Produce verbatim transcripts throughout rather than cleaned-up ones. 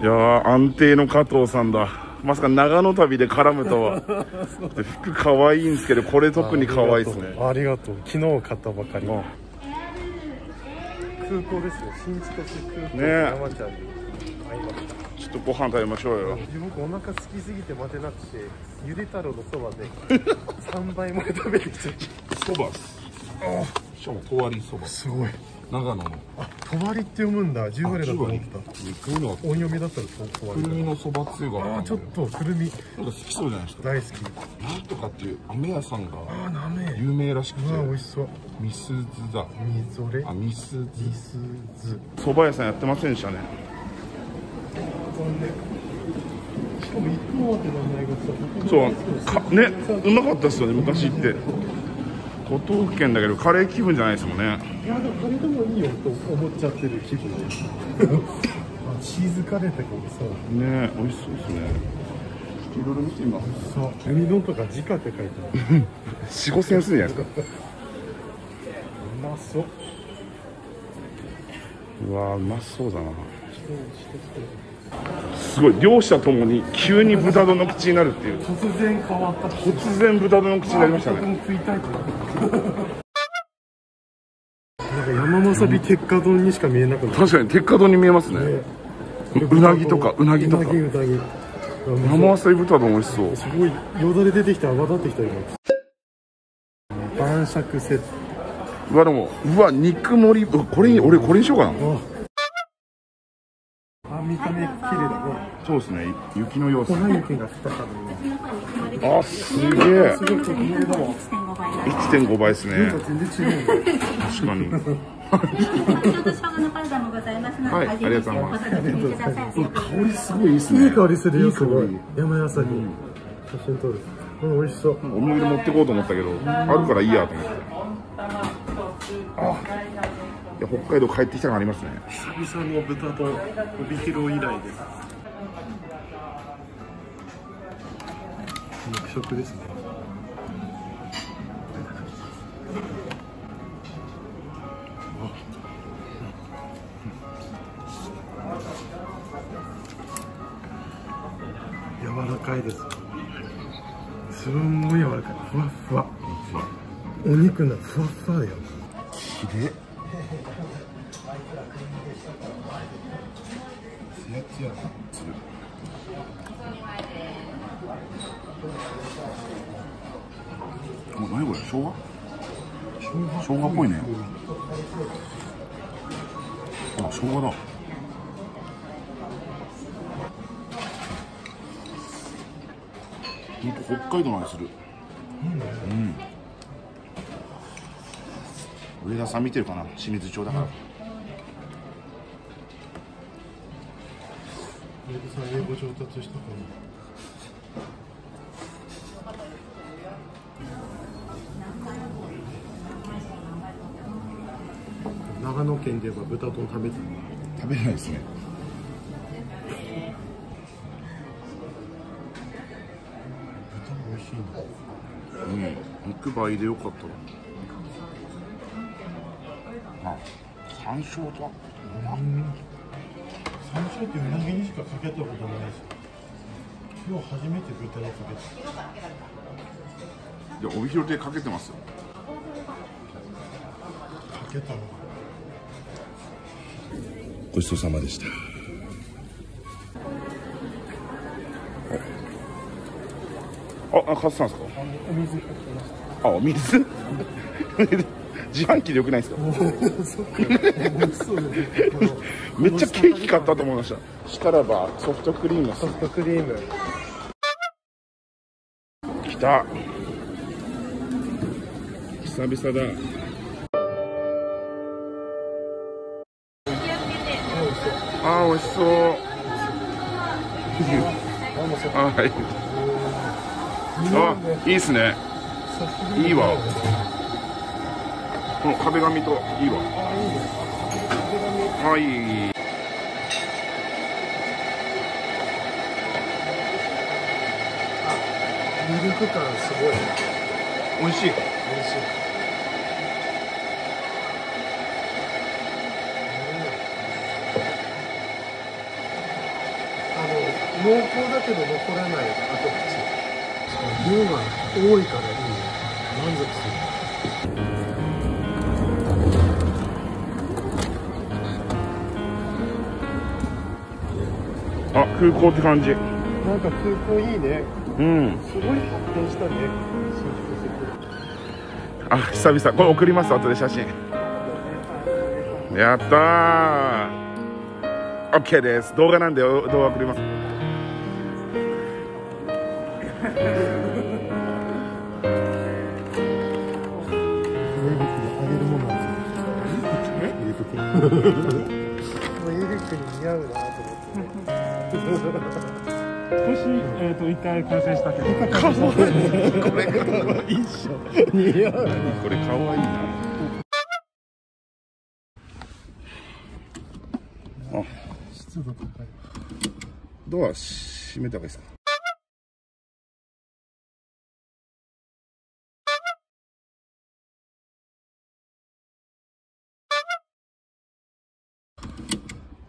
いやー、安定の加藤さんだ。まさか長野旅で絡むとは。で服可愛いんですけど、これ特に可愛いですね。ありがとう。昨日買ったばかり。空港ですよ。新千歳空港。ねえ。山ちゃんに会いました。ちょっとご飯食べましょうよ。僕お腹空きすぎて待てなくて、ゆで太郎のそばでさんばいまで食べてきちゃった。そば。ああ、しかもとわりそば。すごい。長野の。あ、とわりって読むんだ。十割だと思った。音読みだったらとわり。くるみのそばつゆが。あ、ちょっとくるみ。なんか好きそうじゃないですか。大好き。なんとかっていう飴屋さんが有名らしくて。あ、美味しそう。みすずだ。みぞれ。あ、みすず。みすず。そば屋さんやってませんでしたね。しかも行くまでの内容が。そう、ね、うまかったですよね、昔って。五島県だけどカレー気分じゃないですもんね。いやでもカレーでもいいよと思っちゃってる気分ですチーズカレーだけどさ、ね、美味しそうですね。いろいろ見てみます。そう、ウニ丼とか直って書いてあるよん、ごせんえんするじゃないですかうまそう。うわー、うまそうだな。すごい、両者ともに急に豚丼の口になるっていう。突然変わった。突然豚丼の口になりましたね。僕も食いたいとなんか山わさび鉄火丼にしか見えなくなる。確かに鉄火丼に見えますね。うなぎとかうなぎとか山わさび豚丼美味しそう。すごいよだれ出てきて泡立ってきたよ。晩酌セット。うわでも、うわ肉盛り、これ俺これにしようかな。見た目綺麗だね。そうですね、雪の様子。あ、すげえ。いってんごばいですね。確かに。はい、ありがとうございます。香りすごいいいですね。いい香りするよ、すごい。山わさび。写真撮る。これ美味しそう。お土産持ってこうと思ったけど、あるからいいやと思って。あ。いや、北海道帰ってきたのありますね。久々の豚と帯広以来です。肉食ですね。柔らかいです。すんごい柔らかい。ふわふわお肉のふわふわだよ。きれい。もう何これ、生姜？生姜っぽいね。あ、生姜だ。本当北海道の味する。うん。上田さん見てるかな、清水町だから。上田さん英語上達したかな。長野県では豚丼食べてる。食べないですね。豚美味しいな。うん、肉倍でよかった。山椒とは、うん、山椒ってうなぎにしかかけたことないですよ。今日初めて豚にかけた。いや、帯広でかけてますよ。かけたのか。ごちそうさまでした。あ、あ、買ってたんですか。お水買ってました。あ、お水自販機でよくないですか。めっちゃケーキ買ったと思いました。しからばソフトクリーム、ソフトクリームきた。久々だ。あー、美味しそう。あ、いいっすね。いいわ、この壁紙といいわ。はい、ミルク感すごい。美味しい。美味しい。濃厚だけど残らない後味、量が多いからいい、満足する。あ、空港って感じ。なんか空港いいね。うん。すごい発展したね。あ、久々、これ送ります、後で写真。やったー。オッケーです。動画なんで、動画送ります。似合うなと思って。少し、えっと、一回完成したけど。可愛い。これ可愛いっしょ。似合う。これ可愛いな。あ、湿度高い。ドア閉めた方がいいですか。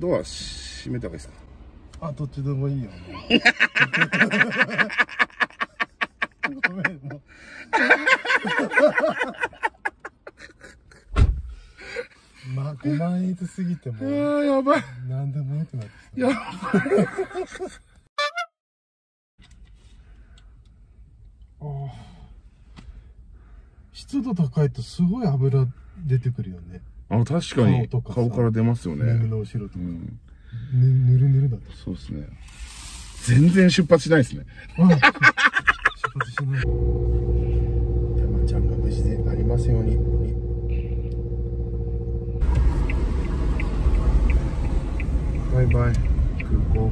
ドア閉めた方がいいですか。あ、どっちでもいいよ。ごめん、もう。まあ、ごまんえんずつ過ぎても。ああ、やばい。なんでもよくなってきた。やばい。ああ。湿度高いとすごい油出てくるよね。あ、確かに顔から出ますよね。ぬるぬるだった。そうですね。全然出発しないですね。出発しない。山ちゃんが無事でありますように。バイバイ、空港。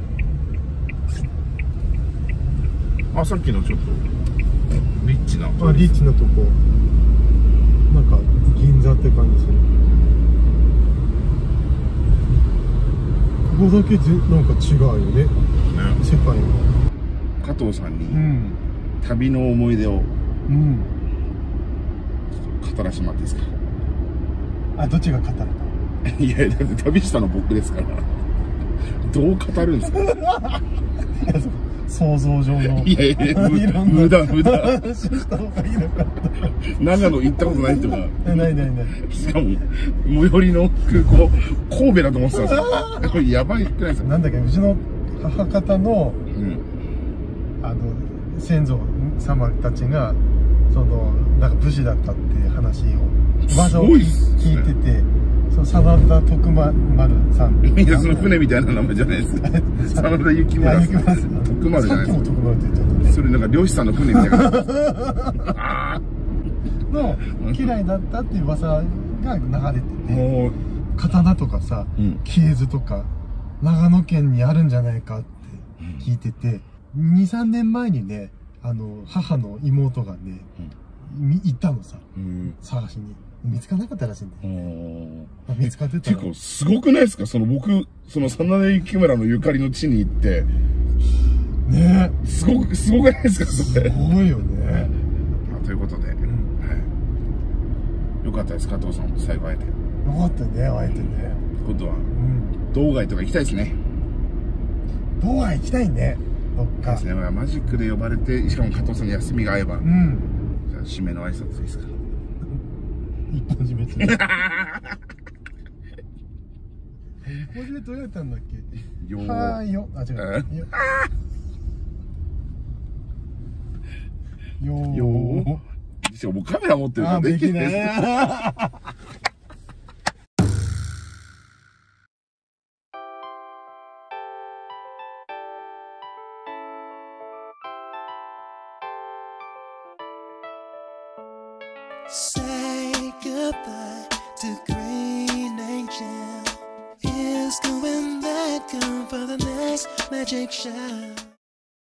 あ、さっきのちょっとリッチな。あ、リッチなとこ。なんか銀座って感じする。ここだけぜなんか違うよね。ね、世界は。加藤さんに、うん、旅の思い出を、うん、語らしてもらっていいですか。あ、どっちが語るか。いや、だって旅したの僕ですから。どう語るんですか。想像上の。いやいや、無駄無駄。話した方がいいのか。長野行ったことないとか。ないないない。しかも、最寄りの空港、神戸だと思ってたんですよ。これやばいってないですか。なんだっけ、うちの母方の、うん、あの、先祖様たちが、その、なんか武士だったっていう話を、わざわざ聞いてて、その真田徳丸さん。いや、その船みたいな名前じゃないですか。真田幸村さん。徳丸じゃないですか。さっきも徳丸って言っちゃったね。それなんか漁師さんの船みたいな。の嫌いだったっていう噂が流れてて、刀とかさ、系図とか、長野県にあるんじゃないかって聞いてて、に、さんねんまえにね、あの、母の妹がね、行ったのさ、探しに。見つからなかったらしいんだよ。見つかってた。結構すごくないですか、その僕、その真田幸村のゆかりの地に行って。ねえ。すごく、すごくないですか、それ。すごいよね。ということで、よかったです、加藤さんも最後会えて。よかったね、会えてね。今度は、道外とか行きたいですね。道外行きたいね、どっか。ですね、マジックで呼ばれて、しかも加藤さんに休みが合えば、うん、じゃあ締めの挨拶ですか。一本締めとれたんだっけ。よはーよ、あ、違う。よよしかもカメラ持ってるからできない。Goodbye to Green Angel. Is going back home for the next magic show.